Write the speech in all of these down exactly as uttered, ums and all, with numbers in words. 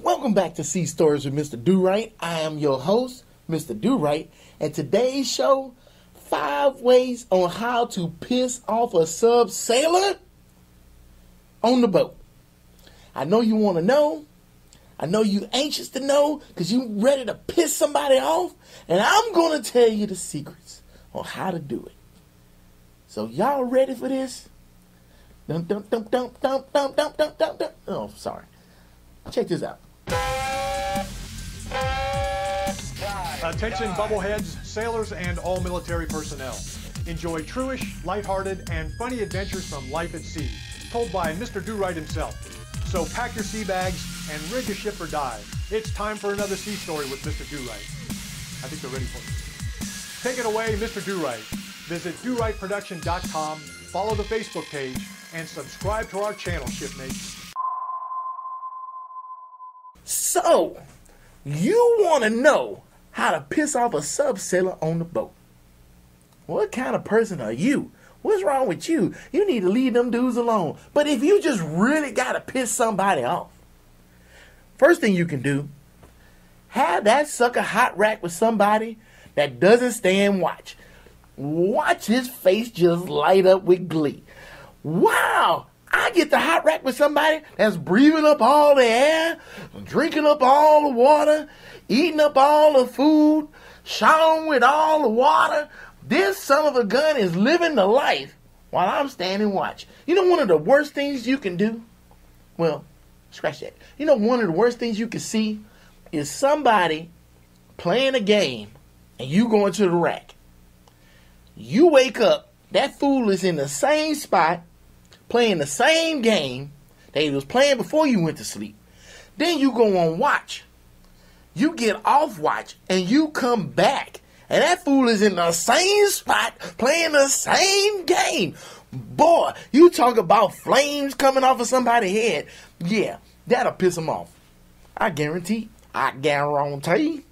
Welcome back to Sea Stories with Mister Durite. I am your host, Mister Durite, and today's show, five ways on how to piss off a sub sailor on the boat. I know you want to know. I know you anxious to know because you ready to piss somebody off, and I'm going to tell you the secrets on how to do it. So y'all ready for this? Dum dum dum dum dum dum dum dum dum dum. Oh, sorry. Check this out. Attention bubbleheads, sailors, and all military personnel. Enjoy truish, lighthearted, and funny adventures from life at sea, told by Mister Durite himself. So pack your sea bags and rig your ship or dive. It's time for another sea story with Mister Durite. I think they're ready for it. Take it away, Mister Durite. Visit Durite Production dot com, follow the Facebook page, and subscribe to our channel, shipmates. So, you want to know how to piss off a sub sailor on the boat. What kind of person are you? What's wrong with you? You need to leave them dudes alone. But if you just really got to piss somebody off, first thing you can do, have that sucker hot rack with somebody that doesn't stand watch. Watch his face just light up with glee. Wow! I get to hot rack with somebody that's breathing up all the air, drinking up all the water, eating up all the food, showering with all the water. This son of a gun is living the life while I'm standing watch. You know one of the worst things you can do? Well, scratch that. You know one of the worst things you can see is somebody playing a game and you going to the rack. You wake up, that fool is in the same spot, playing the same game that he was playing before you went to sleep. Then you go on watch. You get off watch and you come back. And that fool is in the same spot playing the same game. Boy, you talk about flames coming off of somebody's head. Yeah, that'll piss them off. I guarantee. I guarantee.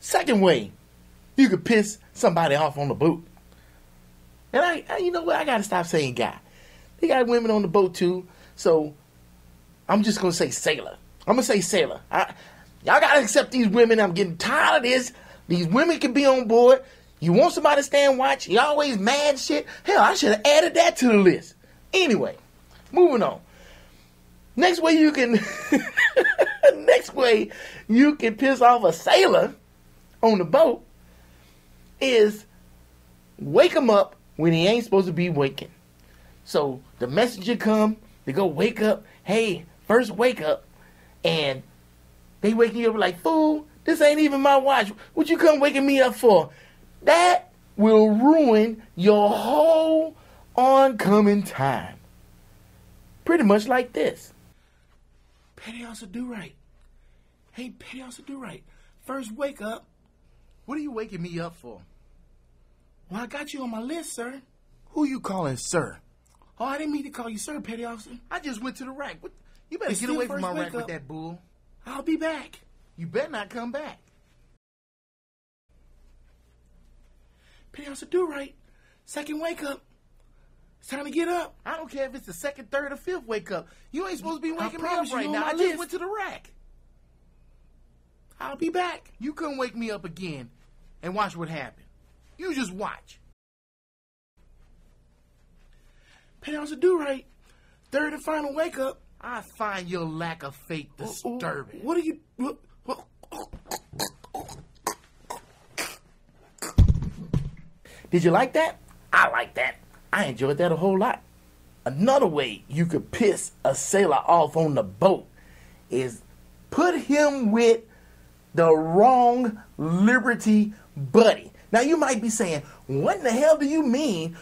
Second way, you could piss somebody off on the boat. And I, I you know what? I got to stop saying guy. They got women on the boat too. So I'm just going to say sailor. I'm going to say sailor. I, y'all got to accept these women. I'm getting tired of this. These women can be on board. You want somebody to stand watch? You always mad shit? Hell, I should have added that to the list. Anyway, moving on. Next way you can... next way you can piss off a sailor on the boat is wake him up when he ain't supposed to be waking. So the messenger come, they go wake up. Hey, first wake up. And they wake you up like, fool, this ain't even my watch. What you come waking me up for? That will ruin your whole oncoming time. Pretty much like this. Petty Officer Durite. Hey, Petty Officer Durite. First wake up. What are you waking me up for? Well, I got you on my list, sir. Who you calling sir? Oh, I didn't mean to call you sir, Petty Officer. I just went to the rack. What? You better get away from my rack with that bull. I'll be back. You better not come back. Petty Officer Durite, second wake up. It's time to get up. I don't care if it's the second, third, or fifth wake up. You ain't supposed to be waking me up right now. I just went to the rack. I'll be back. You couldn't wake me up again and watch what happened. You just watch. Petty Officer Durite, third and final wake up. I find your lack of faith disturbing. What are you... What, what, did you like that? I like that. I enjoyed that a whole lot. Another way you could piss a sailor off on the boat is put him with the wrong liberty buddy. Now, you might be saying, what in the hell do you mean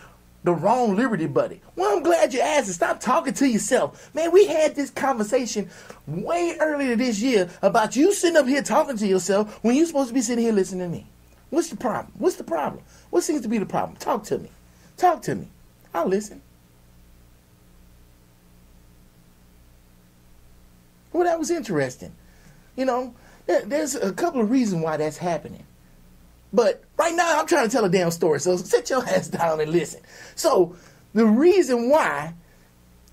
the wrong liberty buddy? Well, I'm glad you asked and stop talking to yourself. Man, we had this conversation way earlier this year about you sitting up here talking to yourself when you're supposed to be sitting here listening to me. What's the problem? What's the problem? What seems to be the problem? Talk to me. Talk to me. I'll listen. Well, that was interesting. You know, there, there's a couple of reasons why that's happening. But right now, I'm trying to tell a damn story, so sit your ass down and listen. So the reason why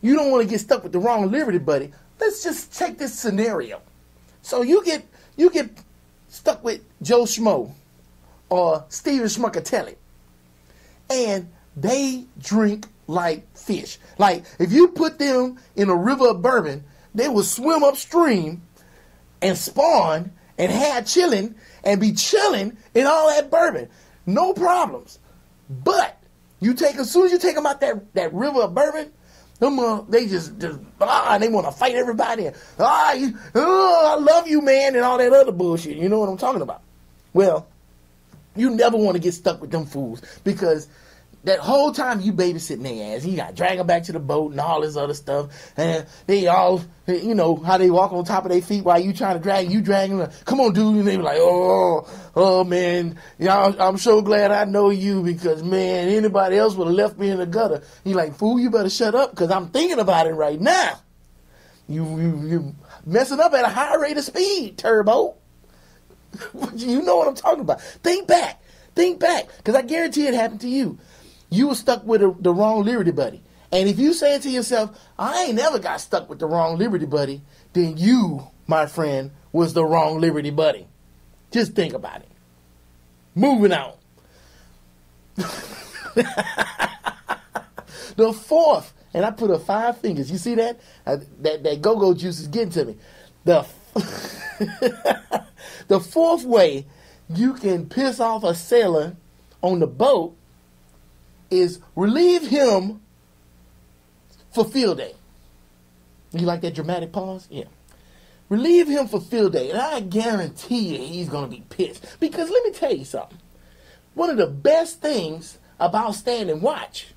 you don't want to get stuck with the wrong liberty buddy, let's just take this scenario. So you get you get stuck with Joe Schmoe or Steven Schmuckatelli, and they drink like fish. Like, if you put them in a river of bourbon, they will swim upstream and spawn and have chilling and be chilling in all that bourbon. No problems. But you take, as soon as you take them out that, that river of bourbon, them, uh, they just, just ah, they want to fight everybody. Ah, you, oh, I love you, man, and all that other bullshit. You know what I'm talking about? Well, you never want to get stuck with them fools, because that whole time you babysitting their ass, you got to drag them back to the boat and all this other stuff. And they all, you know, how they walk on top of their feet while you trying to drag, you drag them. Come on, dude. And they be like, oh, oh, man, y'all, I'm so glad I know you, because, man, anybody else would have left me in the gutter. You like, fool, you better shut up, because I'm thinking about it right now. You, you, you messing up at a high rate of speed, Turbo. You know what I'm talking about. Think back. Think back, because I guarantee it happened to you. You were stuck with a, the wrong Liberty Buddy. And if you say to yourself, I ain't never got stuck with the wrong Liberty Buddy, then you, my friend, was the wrong Liberty Buddy. Just think about it. Moving on. The fourth, and I put up five fingers. You see that? I, that, that go-go juice is getting to me. The, the fourth way you can piss off a sailor on the boat is relieve him for field day. You like that dramatic pause? Yeah. Relieve him for field day. And I guarantee you he's going to be pissed. Because let me tell you something. One of the best things about standing watch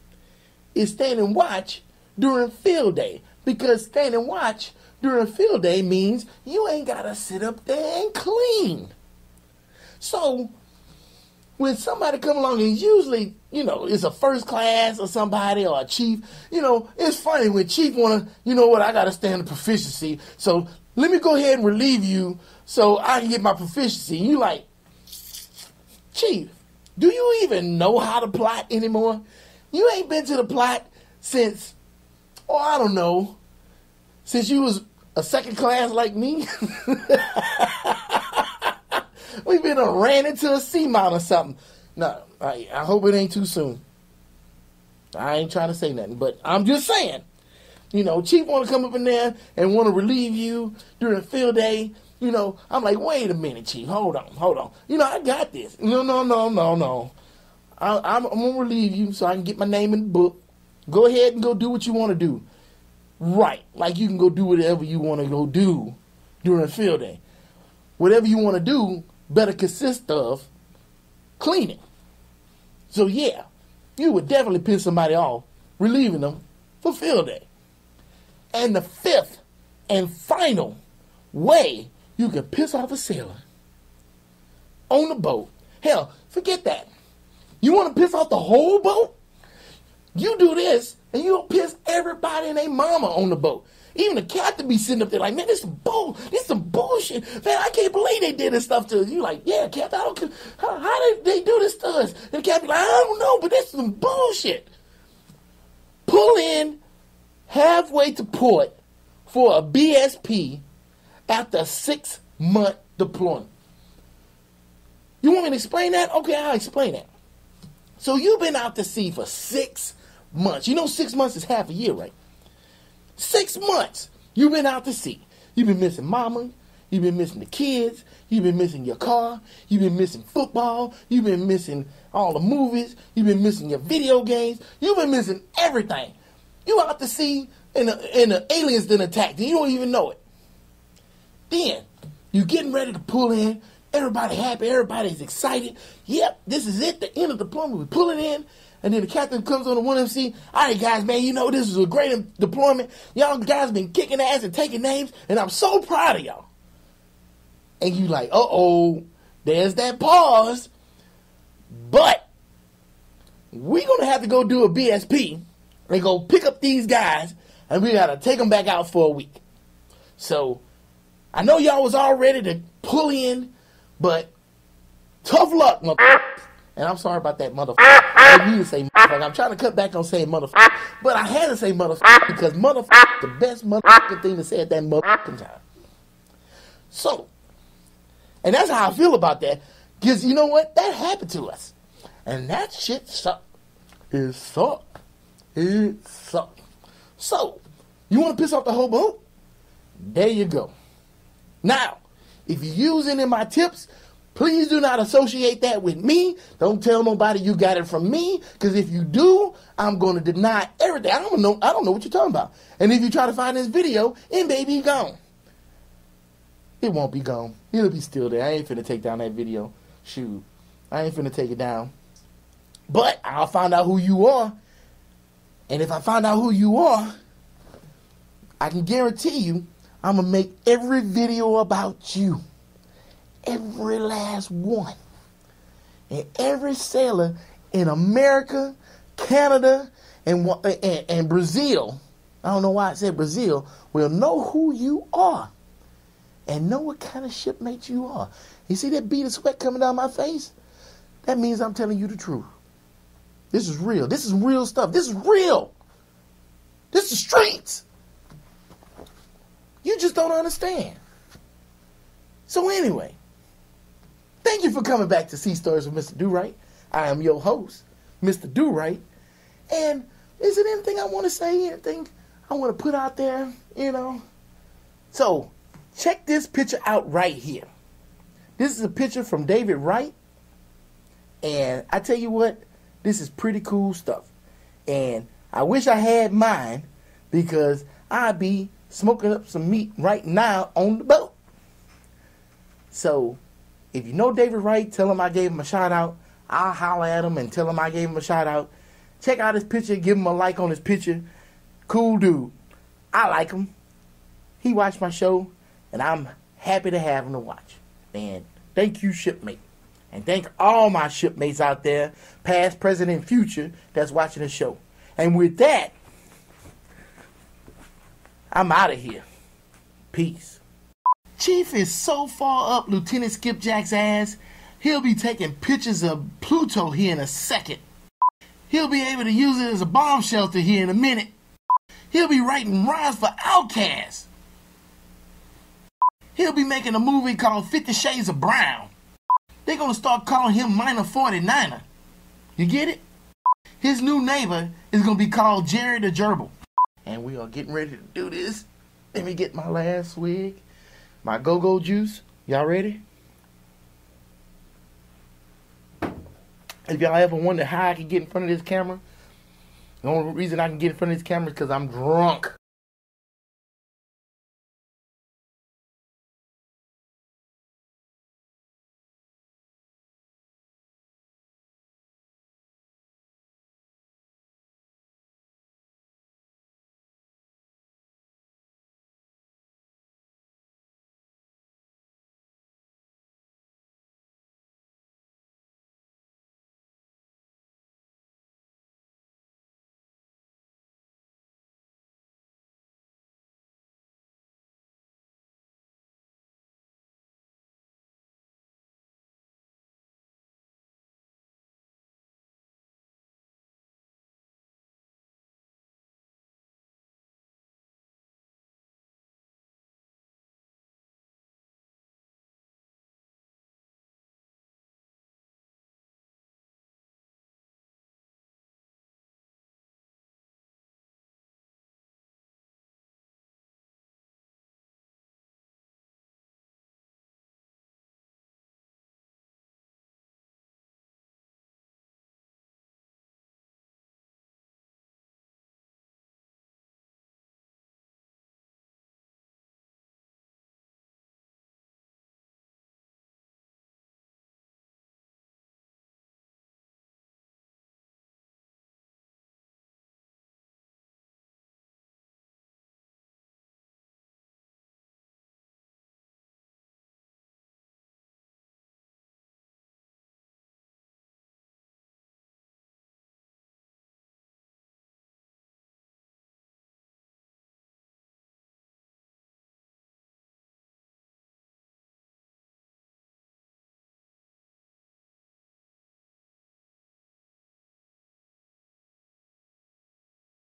is standing watch during field day. Because standing watch during field day means you ain't got to sit up there and clean. So when somebody come along, and usually, you know, it's a first class or somebody or a chief. You know, it's funny when chief want to, you know what, I got to stand the proficiency. So let me go ahead and relieve you so I can get my proficiency. You like, chief, do you even know how to plot anymore? You ain't been to the plot since, oh, I don't know, since you was a second class like me. We've been uh, ran into a seamount or something. No, I, I hope it ain't too soon. I ain't trying to say nothing, but I'm just saying. You know, chief want to come up in there and want to relieve you during field day. You know, I'm like, wait a minute, chief. Hold on, hold on. You know, I got this. No, no, no, no, no. I, I'm, I'm going to relieve you so I can get my name in the book. Go ahead and go do what you want to do. Right. Like, you can go do whatever you want to go do during field day. Whatever you want to do better consist of cleaning. So yeah, you would definitely piss somebody off relieving them for field day. And the fifth and final way you can piss off a sailor on the boat, hell, forget that. You want to piss off the whole boat? You do this and you'll piss everybody and their mama on the boat. Even the captain be sitting up there like, man, this is bull, this is some bullshit. Man, I can't believe they did this stuff to us. You like, yeah, captain, I don't, how, how did they do this to us? And the captain like, I don't know, but this is some bullshit. Pull in halfway to port for a B S P after a six-month deployment. You want me to explain that? Okay, I'll explain that. So you've been out to sea for six months. You know six months is half a year, right? Six months you've been out to sea. You've been missing mama. You've been missing the kids. You've been missing your car. You've been missing football. You've been missing all the movies. You've been missing your video games. You've been missing everything. You out to sea and the, and the aliens done attacked, and you don't even know it. Then you're getting ready to pull in. Everybody happy. Everybody's excited. Yep, this is it. The end of the deployment. We're pulling in. And then the captain comes on the one M C. All right, guys, man, you know, this is a great deployment. Y'all guys been kicking ass and taking names, and I'm so proud of y'all. And you like, uh-oh, there's that pause. But we're going to have to go do a B S P and go pick up these guys, and we got to take them back out for a week. So I know y'all was all ready to pull in, but tough luck, motherfucker. And I'm sorry about that, motherfucker. I need to say motherfucker. I'm trying to cut back on saying motherfucker. But I had to say motherfucker because motherfucker is the best motherfucking thing to say at that motherfucking time. soul. And that's how I feel about that. Because you know what? That happened to us. And that shit sucked. It sucked. It sucked. So, you want to piss off the whole boat? There you go. Now, if you use any of my tips, please do not associate that with me. Don't tell nobody you got it from me, because if you do, I'm going to deny everything. I don't know. I don't know what you're talking about. And if you try to find this video, it may be gone. It won't be gone. It'll be still there. I ain't finna take down that video. Shoot, I ain't finna take it down. But I'll find out who you are, and if I find out who you are, I can guarantee you, I'm gonna make every video about you. Every last one. And every sailor in America, Canada, and, and, and Brazil, I don't know why I said Brazil, will know who you are and know what kind of shipmate you are. You see that bead of sweat coming down my face? That means I'm telling you the truth. This is real. This is real stuff. This is real. This is streets. You just don't understand. So anyway, thank you for coming back to Sea Stories with Mister Durite. I am your host, Mister Durite. And is there anything I want to say? Anything I want to put out there? You know? So, check this picture out right here. This is a picture from David Wright. And I tell you what, this is pretty cool stuff. And I wish I had mine, because I'd be smoking up some meat right now on the boat. So, if you know David Wright, tell him I gave him a shout out. I'll holler at him and tell him I gave him a shout out. Check out his picture. Give him a like on his picture. Cool dude. I like him. He watched my show, and I'm happy to have him to watch. And thank you, shipmate. And thank all my shipmates out there, past, present, and future, that's watching the show. And with that, I'm out of here. Peace. Chief is so far up Lieutenant Skipjack's ass, he'll be taking pictures of Pluto here in a second. He'll be able to use it as a bomb shelter here in a minute. He'll be writing rhymes for Outcast. He'll be making a movie called Fifty Shades of Brown. They're gonna start calling him Minor forty-niner. You get it? His new neighbor is gonna be called Jerry the Gerbil. And we are getting ready to do this. Let me get my last swig. My go-go juice, y'all ready? If y'all ever wonder how I can get in front of this camera, the only reason I can get in front of this camera is because I'm drunk.